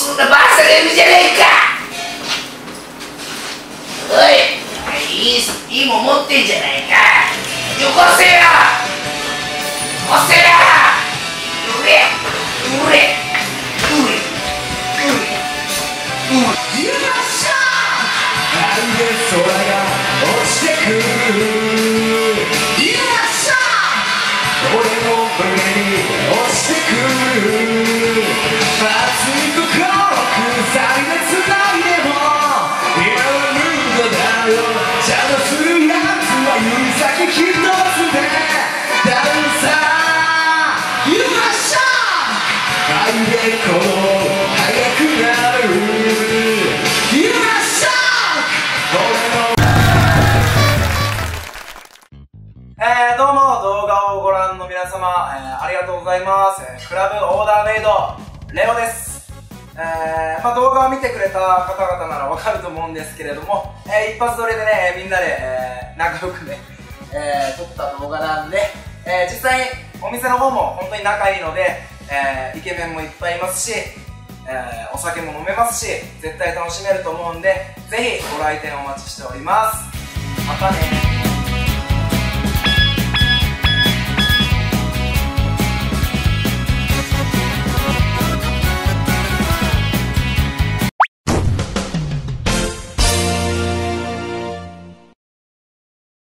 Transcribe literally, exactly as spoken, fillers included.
そんなバーサレムじゃねえか。おい、いい、いいもん持ってんじゃないか。よこせよ、よこせよ。うれ、うれ、うれ、うれ、うれ。よっしゃー。なんで空が落ちてくる。よっしゃー。俺の胸に落ちてくる。えー、どうも動画をご覧の皆様、えー、ありがとうございます、えー、クラブオーダーメイドレオです、えーまあ、動画を見てくれた方々ならわかると思うんですけれども、えー、一発撮りでねみんなで、えー、仲良くね、えー、撮った動画なんで、えー、実際お店の方も本当に仲いいので、えー、イケメンもいっぱいいますし、えー、お酒も飲めますし絶対楽しめると思うんでぜひご来店お待ちしております。またね。